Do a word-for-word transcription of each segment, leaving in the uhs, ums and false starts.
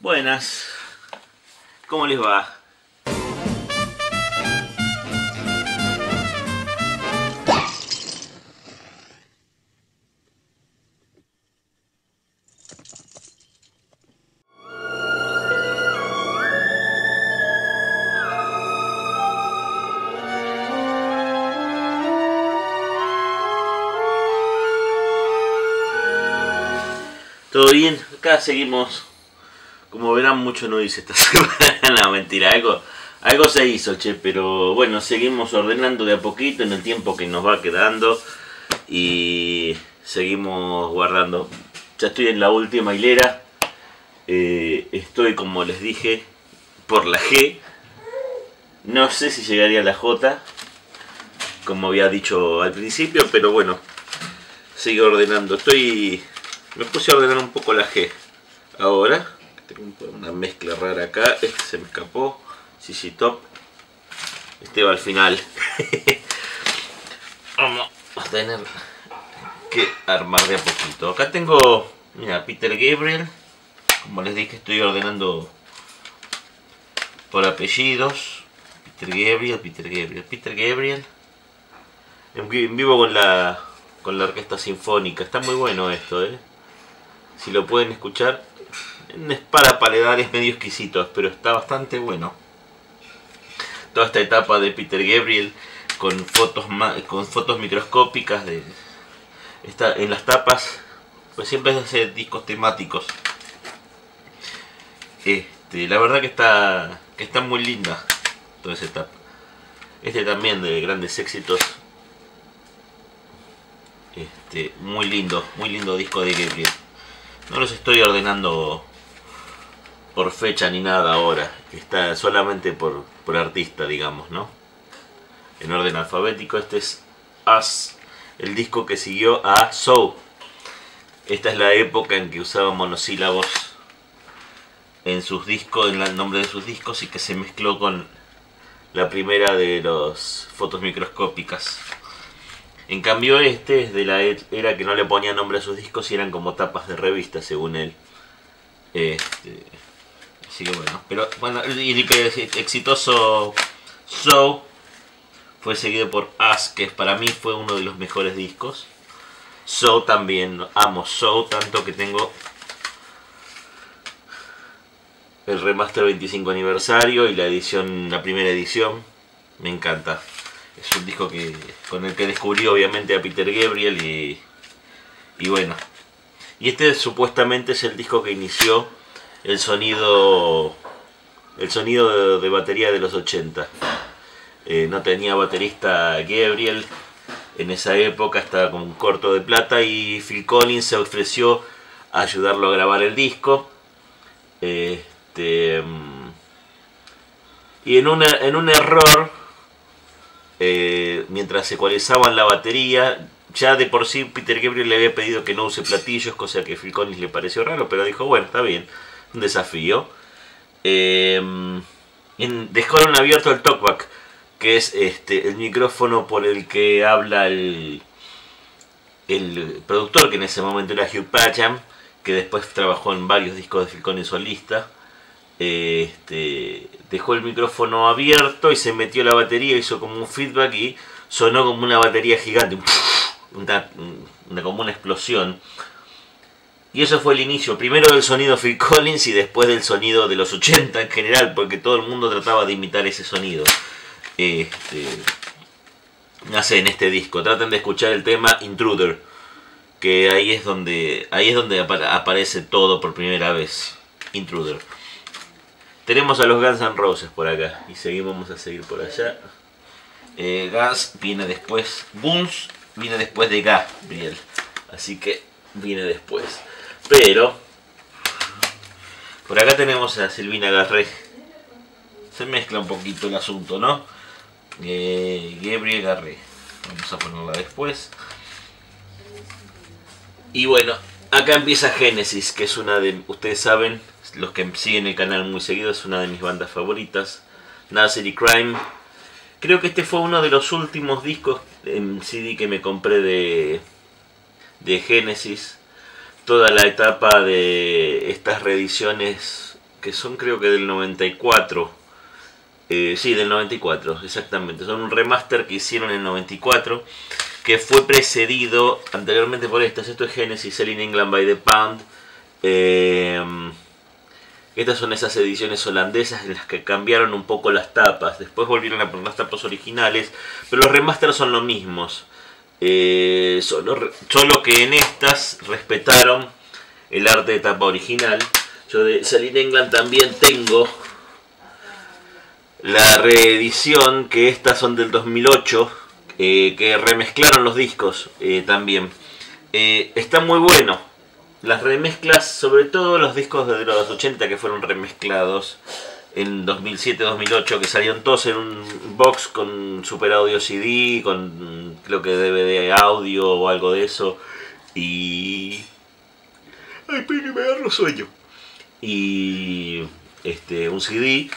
Buenas, ¿cómo les va? Todo bien, acá seguimos. Como verán, mucho no hice esta semana, no, mentira, algo, algo se hizo, che, pero bueno, seguimos ordenando de a poquito en el tiempo que nos va quedando y seguimos guardando. Ya estoy en la última hilera, eh, estoy, como les dije, por la G, no sé si llegaría a la J, como había dicho al principio, pero bueno, sigo ordenando. Estoy, me puse a ordenar un poco la G ahora. Tengo una mezcla rara acá, este se me escapó, C C Top, este va al final. Vamos a tener que armar de a poquito. Acá tengo, mira, Peter Gabriel, como les dije estoy ordenando por apellidos. Peter Gabriel, Peter Gabriel, Peter Gabriel, en vivo con la, con la orquesta sinfónica, está muy bueno esto, eh. Si lo pueden escuchar. Es para paledares medio exquisitos, pero está bastante bueno. Toda esta etapa de Peter Gabriel con fotos, con fotos microscópicas de, está en las tapas, pues siempre hace discos temáticos. Este, la verdad que está, que está muy linda toda esa etapa. Este también de grandes éxitos. Este, muy lindo, muy lindo disco de Gabriel. No los estoy ordenando por fecha ni nada ahora, está solamente por, por artista, digamos, ¿no? En orden alfabético. Este es Us, el disco que siguió a So. Esta es la época en que usaba monosílabos en sus discos, en el nombre de sus discos, y que se mezcló con la primera de las fotos microscópicas. En cambio este es de la era que no le ponía nombre a sus discos y eran como tapas de revista, según él. Este, así que bueno, pero bueno, y que exitoso So fue seguido por Us, que para mí fue uno de los mejores discos. So también, amo So tanto que tengo el remaster veinticinco aniversario y la edición, la primera edición, me encanta. Es un disco que, con el que descubrí obviamente a Peter Gabriel y, y bueno. Y este supuestamente es el disco que inició el sonido el sonido de, de batería de los ochenta. Eh, no tenía baterista Gabriel en esa época, estaba con un corto de plata y Phil Collins se ofreció a ayudarlo a grabar el disco. Este, y en, una, en un error, eh, mientras ecualizaban la batería, ya de por sí Peter Gabriel le había pedido que no use platillos, cosa que a Phil Collins le pareció raro, pero dijo, bueno, está bien, un desafío. Eh, en, dejaron abierto el talkback, que es este, el micrófono por el que habla el, el productor, que en ese momento era Hugh Padgham, que después trabajó en varios discos de Phil Collins solista. Eh, este, dejó el micrófono abierto y se metió la batería, hizo como un feedback y sonó como una batería gigante. Una, una, como una explosión. Y eso fue el inicio, primero del sonido Phil Collins y después del sonido de los ochenta en general, porque todo el mundo trataba de imitar ese sonido. Este, nace en este disco, traten de escuchar el tema Intruder, que ahí es donde, ahí es donde apa- aparece todo por primera vez. Intruder. Tenemos a los Guns N' Roses por acá y seguimos, vamos a seguir por allá. eh, Guns viene después, Guns viene después de Gabriel, así que viene después. Pero por acá tenemos a Silvina Garré. Se mezcla un poquito el asunto, ¿no? Eh, Gabriel Garré, vamos a ponerla después. Y bueno, acá empieza Genesis, que es una de, ustedes saben, los que siguen el canal muy seguido, es una de mis bandas favoritas. Nursery Crime. Creo que este fue uno de los últimos discos en C D que me compré de, de Genesis. Toda la etapa de estas reediciones que son creo que del noventa y cuatro. Eh, sí, del noventa y cuatro, exactamente. Son un remaster que hicieron en el noventa y cuatro, que fue precedido anteriormente por estas. Esto es Genesis, Selling England by the Pound. Eh, estas son esas ediciones holandesas en las que cambiaron un poco las tapas. Después volvieron a poner las tapas originales, pero los remasters son los mismos. Eh, solo, solo que en estas respetaron el arte de tapa original. Yo de Selling England también tengo la reedición, que estas son del dos mil ocho, eh, que remezclaron los discos eh, también. Eh, está muy bueno. Las remezclas, sobre todo los discos de los ochenta que fueron remezclados en dos mil siete dos mil ocho, que salieron todos en un box con super audio C D, con creo que D V D audio o algo de eso. Y... ay, pini, me agarro sueño. Y... este, un C D.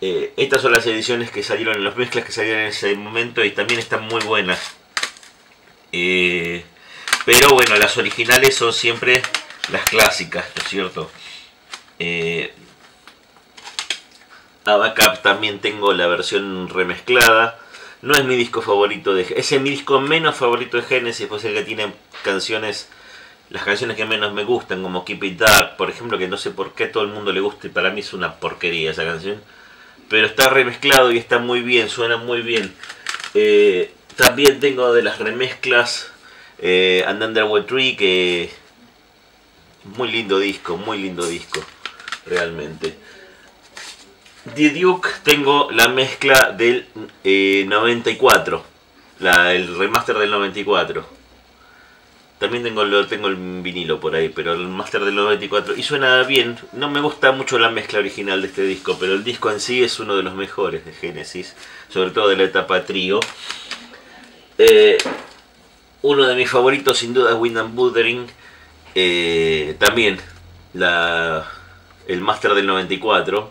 Eh, estas son las ediciones que salieron, las mezclas que salieron en ese momento, y también están muy buenas. Eh, pero bueno, las originales son siempre las clásicas, ¿no es cierto? Eh, Abacap también tengo la versión remezclada. No es mi disco favorito de Genesis, es mi disco menos favorito de Genesis, pues el que tiene canciones... las canciones que menos me gustan, como Keep It Dark, por ejemplo, que no sé por qué a todo el mundo le gusta y para mí es una porquería esa canción. Pero está remezclado y está muy bien, suena muy bien. Eh, también tengo de las remezclas eh, And Under the Tree, que... muy lindo disco, muy lindo disco, realmente. The Duke tengo la mezcla del eh, noventa y cuatro, la, el remaster del noventa y cuatro. También tengo, lo, tengo el vinilo por ahí, pero el master del noventa y cuatro. Y suena bien. No me gusta mucho la mezcla original de este disco, pero el disco en sí es uno de los mejores de Genesis, sobre todo de la etapa trío. Eh, uno de mis favoritos sin duda es Wind and Wuthering. Eh, también la, el master del noventa y cuatro.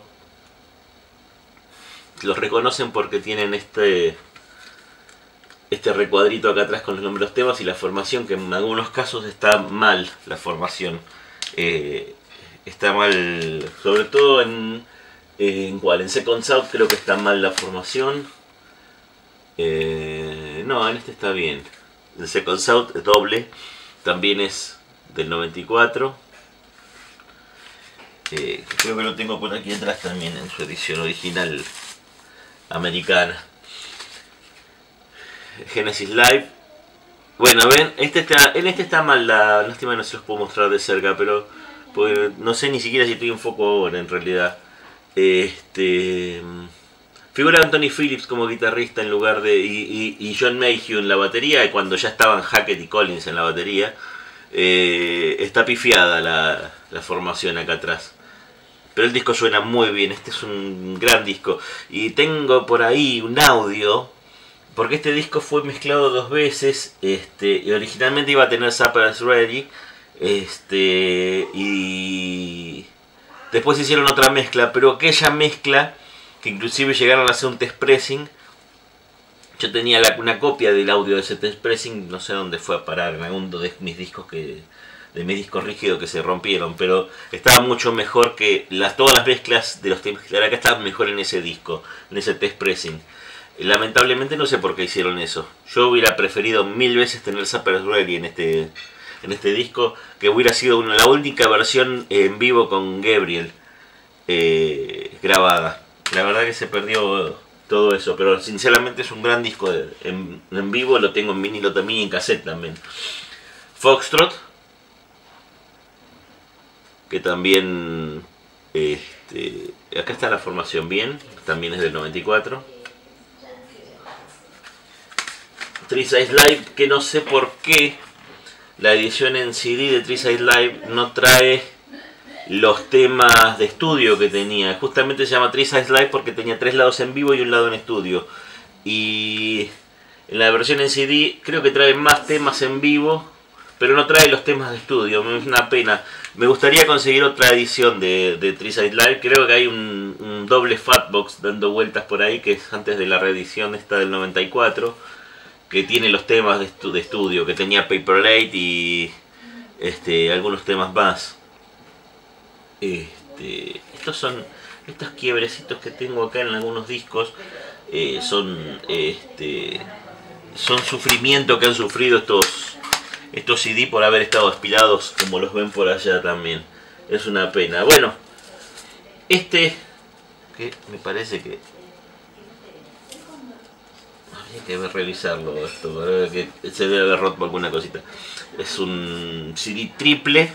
Los reconocen porque tienen este... este recuadrito acá atrás con los nombres de los temas y la formación, que en algunos casos está mal la formación. Eh, está mal, sobre todo en, en, ¿cuál? En Second South creo que está mal la formación. Eh, no, en este está bien. En Second South doble, también es del noventa y cuatro. Eh, creo que lo tengo por aquí atrás también en su edición original americana. Genesis Live. Bueno, ven, este está, en este está mal la... lástima que no se los puedo mostrar de cerca, pero pues, no sé ni siquiera si estoy en foco ahora en realidad. Este... figura Anthony Phillips como guitarrista en lugar de... y, y, y John Mayhew en la batería, cuando ya estaban Hackett y Collins en la batería. Eh, está pifiada la, la formación acá atrás. Pero el disco suena muy bien, este es un gran disco. Y tengo por ahí un audio, porque este disco fue mezclado dos veces, este, y originalmente iba a tener Supper's Ready, este, y después hicieron otra mezcla, pero aquella mezcla, que inclusive llegaron a hacer un test pressing, yo tenía la, una copia del audio de ese test pressing, no sé dónde fue a parar, en alguno de mis discos que, de mis discos rígidos que se rompieron, pero estaba mucho mejor que las, todas las mezclas de los temas que acá estaban mejor en ese disco, en ese test pressing. Lamentablemente no sé por qué hicieron eso. Yo hubiera preferido mil veces tener Supper's Ready en este, en este disco, que hubiera sido una, la única versión en vivo con Gabriel eh, grabada. La verdad que se perdió todo eso, pero sinceramente es un gran disco de, en, en vivo. Lo tengo en vinilo también y en cassette también. Foxtrot, que también este, acá está la formación bien, también es del noventa y cuatro. Three Sides Live, que no sé por qué la edición en C D de Three Sides Live no trae los temas de estudio que tenía. Justamente se llama Three Sides Live porque tenía tres lados en vivo y un lado en estudio. Y en la versión en C D creo que trae más temas en vivo, pero no trae los temas de estudio. Es una pena. Me gustaría conseguir otra edición de, de Three Sides Live. Creo que hay un, un doble Fatbox dando vueltas por ahí, que es antes de la reedición esta del noventa y cuatro. Que tiene los temas de, estu de estudio, que tenía Paper Late y este, algunos temas más. Este, este, estos son estos quiebrecitos que tengo acá en algunos discos, eh, son este son sufrimiento que han sufrido estos estos C D por haber estado aspilados, como los ven por allá también. Es una pena. Bueno, este que me parece que habría que revisarlo, esto para ver que se debe haber roto alguna cosita. Es un C D triple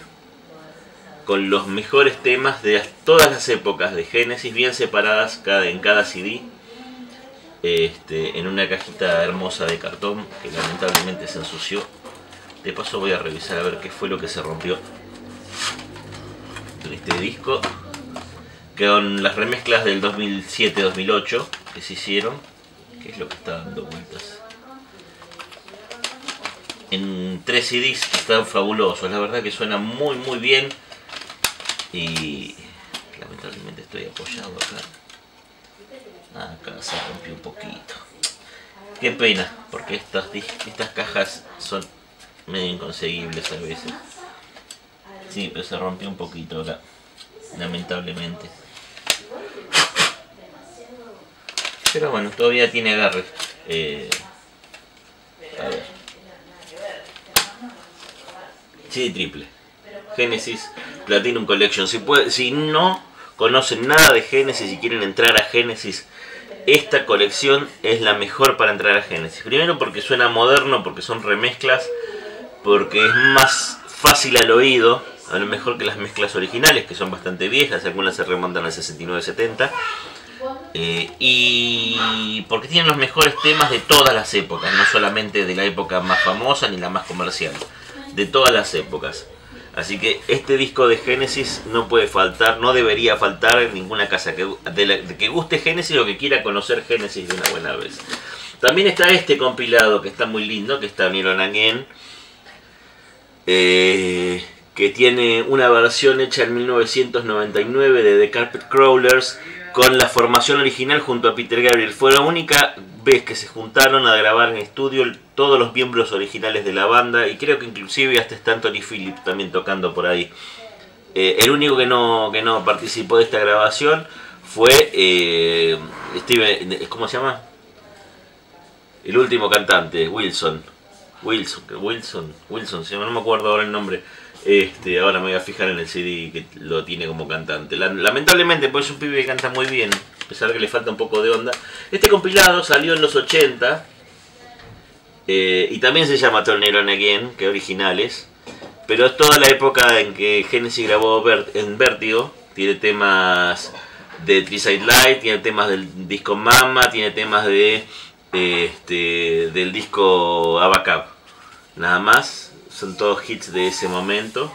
con los mejores temas de todas las épocas de Genesis, bien separadas cada, en cada C D, este, en una cajita hermosa de cartón que lamentablemente se ensució. De paso voy a revisar a ver qué fue lo que se rompió en este disco, con las remezclas del dos mil siete dos mil ocho que se hicieron, que es lo que está dando vueltas. En tres C Ds están fabulosos, la verdad que suena muy muy bien. Y lamentablemente estoy apoyado acá. Acá se rompió un poquito. Qué pena, porque estas, estas cajas son medio inconseguibles a veces. Sí, pero se rompió un poquito acá, lamentablemente. Pero bueno, todavía tiene agarre. Eh, a ver. Sí, triple. Genesis Platinum Collection. Si, puede, si no conocen nada de Genesis y quieren entrar a Genesis, esta colección es la mejor para entrar a Genesis. Primero porque suena moderno, porque son remezclas, porque es más fácil al oído, a lo mejor, que las mezclas originales, que son bastante viejas. Algunas se remontan al sesenta y nueve setenta. Eh, y porque tienen los mejores temas de todas las épocas, no solamente de la época más famosa ni la más comercial, de todas las épocas. Así que este disco de Genesis no puede faltar, no debería faltar en ninguna casa que, de la, de que guste Genesis o que quiera conocer Genesis de una buena vez. También está este compilado que está muy lindo, que está Neil on Again, eh, que tiene una versión hecha en mil novecientos noventa y nueve de The Carpet Crawlers, con la formación original junto a Peter Gabriel. Fue la única vez que se juntaron a grabar en estudio todos los miembros originales de la banda, y creo que inclusive hasta está Anthony Phillips también tocando por ahí. Eh, el único que no, que no participó de esta grabación fue eh, Steven, ¿cómo se llama? El último cantante, Wilson. Wilson, Wilson, Wilson, no me acuerdo ahora el nombre. Este, ahora me voy a fijar en el C D que lo tiene como cantante. Lamentablemente, pues es un pibe que canta muy bien, a pesar de que le falta un poco de onda. Este compilado salió en los ochenta, eh, y también se llama Tornero and Again, que originales, pero es toda la época en que Genesis grabó Vert en Vértigo. Tiene temas de Three Sides Live, tiene temas del disco Mama, tiene temas de este, del disco Abacab, nada más. Son todos hits de ese momento,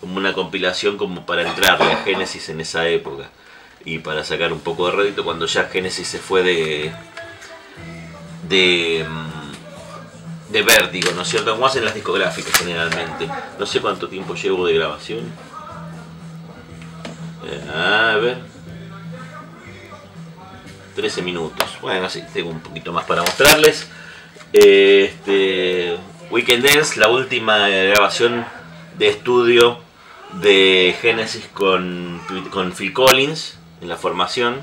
como una compilación como para entrarle a Genesis en esa época y para sacar un poco de rédito cuando ya Genesis se fue de de, de Vértigo, ¿no es cierto? Como hacen las discográficas generalmente. No sé cuánto tiempo llevo de grabación. A ver, trece minutos. Bueno, sí, tengo un poquito más para mostrarles. Este... Weekend Dance, la última grabación de estudio de Genesis con, con Phil Collins en la formación.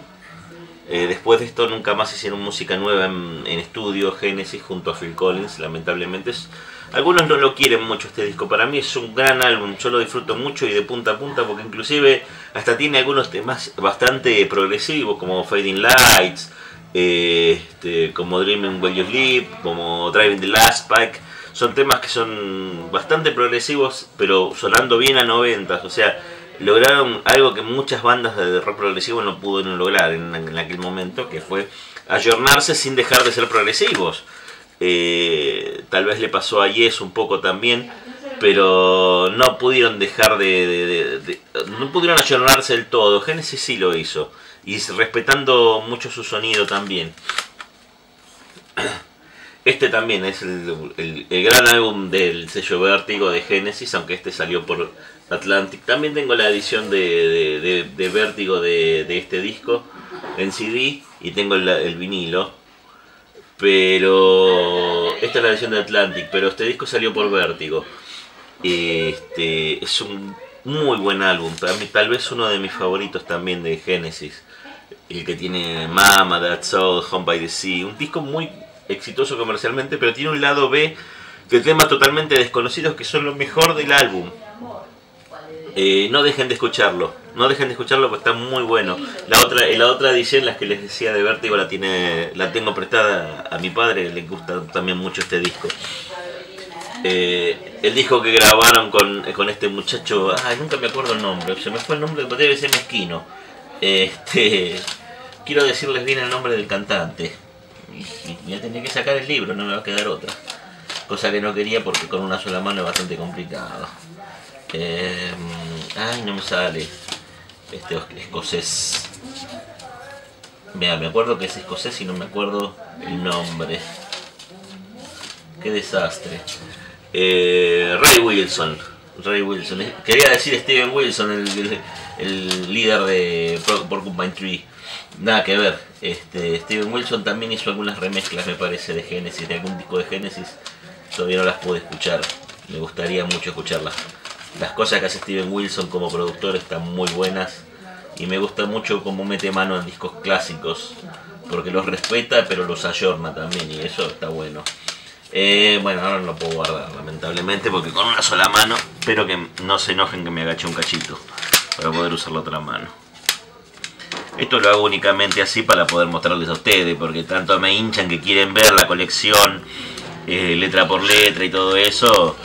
Eh, después de esto nunca más hicieron música nueva en, en estudio Genesis junto a Phil Collins, lamentablemente. Es, algunos no lo quieren mucho este disco, para mí es un gran álbum, yo lo disfruto mucho y de punta a punta, porque inclusive hasta tiene algunos temas bastante progresivos como Fading Lights, eh, este, como Dreaming While You Sleep, como Driving the Last Pack. Son temas que son bastante progresivos, pero sonando bien a noventas. O sea, lograron algo que muchas bandas de rock progresivo no pudieron lograr en, en aquel momento, que fue ayornarse sin dejar de ser progresivos. Eh, tal vez le pasó a Yes un poco también, pero no pudieron dejar de... de, de, de no pudieron ayornarse del todo. Genesis sí lo hizo, y respetando mucho su sonido también. Este también es el, el, el gran álbum del sello Vértigo de Genesis, aunque este salió por Atlantic. También tengo la edición de, de, de, de Vértigo de, de este disco en C D, y tengo el, el vinilo. Pero esta es la edición de Atlantic, pero este disco salió por Vértigo. Este, es un Muy buen álbum, tal vez uno de mis favoritos también de Genesis. El que tiene Mama, That's All, Home by the Sea. Un disco muy exitoso comercialmente, pero tiene un lado B de temas totalmente desconocidos que son lo mejor del álbum. Eh, no dejen de escucharlo, no dejen de escucharlo porque está muy bueno. La otra, la otra edición, las que les decía de Vértigo, la, tiene, la tengo prestada a mi padre, le gusta también mucho este disco. Eh, el disco que grabaron con, con este muchacho, ay, nunca me acuerdo el nombre, se me fue el nombre, debe ser mezquino. Este, quiero decirles bien el nombre del cantante. Voy a tener que sacar el libro, no me va a quedar otra. Cosa que no quería porque con una sola mano es bastante complicado. Eh, ay, no me sale. Este escocés. Mira, me acuerdo que es escocés y no me acuerdo el nombre. Qué desastre. Eh, Ray Wilson. Ray Wilson. Quería decir Steven Wilson, el, el, el líder de Porcupine Tree. Nada que ver. Este, Steven Wilson también hizo algunas remezclas, me parece, de Genesis, de algún disco de Genesis. Todavía no las pude escuchar. Me gustaría mucho escucharlas. Las cosas que hace Steven Wilson como productor están muy buenas. Y me gusta mucho cómo mete mano en discos clásicos. Porque los respeta, pero los ayorna también. Y eso está bueno. Eh, bueno, ahora no lo puedo guardar, lamentablemente, porque con una sola mano. Espero que no se enojen que me agache un cachito para poder usar la otra mano. Esto lo hago únicamente así para poder mostrarles a ustedes, porque tanto me hinchan que quieren ver la colección eh, letra por letra y todo eso.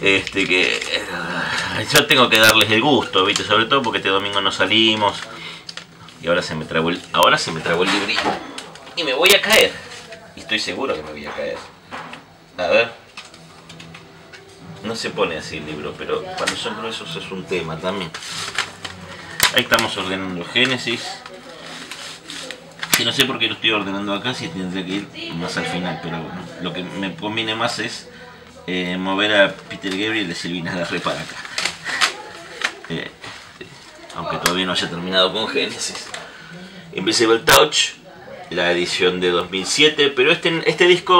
Este que eh, yo tengo que darles el gusto, viste, sobre todo porque este domingo no salimos. Y ahora se me trabó el, ahora se me trabó el librito y me voy a caer. Y estoy seguro que me voy a caer. A ver. No se pone así el libro, pero cuando son gruesos es un tema también. Ahí estamos ordenando Génesis. Que no sé por qué lo estoy ordenando acá, si tendré que ir más al final, pero bueno, lo que me conviene más es eh, mover a Peter Gabriel de Silvina Garré para acá. Eh, eh, aunque todavía no haya terminado con Génesis. Invisible Touch, la edición de dos mil siete, pero este, este disco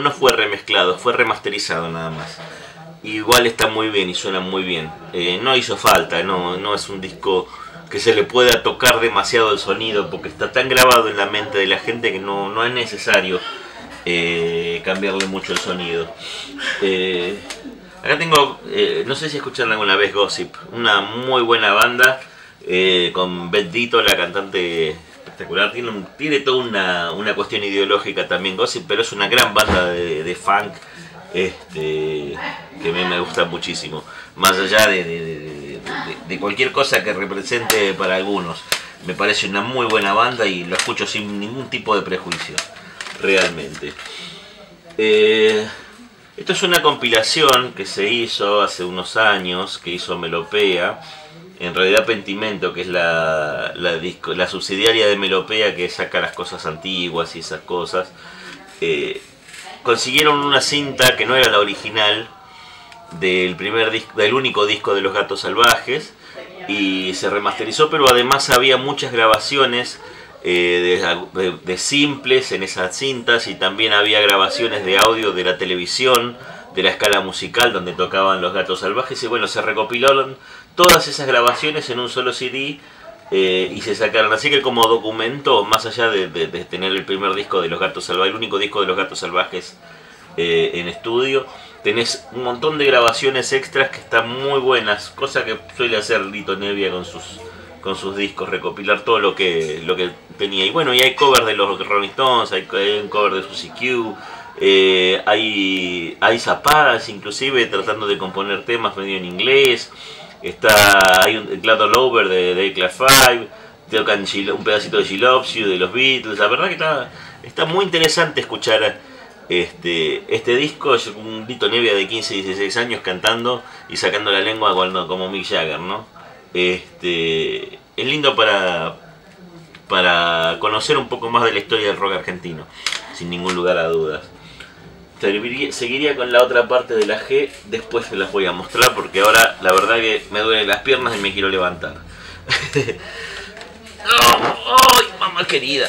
no fue remezclado, fue remasterizado nada más. Igual está muy bien y suena muy bien. Eh, no hizo falta, no, no es un disco que se le pueda tocar demasiado el sonido, porque está tan grabado en la mente de la gente que no, no es necesario eh, cambiarle mucho el sonido. Eh, acá tengo, eh, no sé si escucharon alguna vez Gossip, una muy buena banda eh, con Beth Ditto, la cantante espectacular. Tiene, un, tiene toda una, una cuestión ideológica también Gossip, pero es una gran banda de, de funk. Este, que a mí me gusta muchísimo, más allá de, de, de, de, de cualquier cosa que represente para algunos, me parece una muy buena banda y lo escucho sin ningún tipo de prejuicio, realmente. Eh, esto es una compilación que se hizo hace unos años, que hizo Melopea, en realidad Pentimento, que es la, la, disco, la subsidiaria de Melopea que saca las cosas antiguas y esas cosas. Eh, Consiguieron una cinta que no era la original del primer disco, del único disco de Los Gatos Salvajes, y se remasterizó, pero además había muchas grabaciones eh, de, de, de simples en esas cintas, y también había grabaciones de audio de la televisión, de la escala musical donde tocaban Los Gatos Salvajes, y bueno, se recopilaron todas esas grabaciones en un solo C D. Eh, y se sacaron, así que como documento, más allá de, de, de tener el primer disco de Los Gatos Salvajes, el único disco de Los Gatos Salvajes eh, en estudio, tenés un montón de grabaciones extras que están muy buenas, cosa que suele hacer Litto Nebbia con sus, con sus discos, recopilar todo lo que, lo que tenía. Y bueno, y hay covers de los Rolling Stones, hay, hay un cover de Suzy Q, eh, hay, hay zapadas inclusive tratando de componer temas medio en inglés. Está, hay un Glad All Over de, de Class five, tocan un pedacito de She Loves You de los Beatles. La verdad que está, está muy interesante escuchar este, este disco. Es un Litto Nebbia de quince, dieciséis años cantando y sacando la lengua cuando, como Mick Jagger, ¿no? Este, es lindo para, para conocer un poco más de la historia del rock argentino, sin ningún lugar a dudas. Seguiría con la otra parte de la G, después se las voy a mostrar porque ahora la verdad que me duelen las piernas y me quiero levantar. ¡Ay, oh, oh, mamá querida!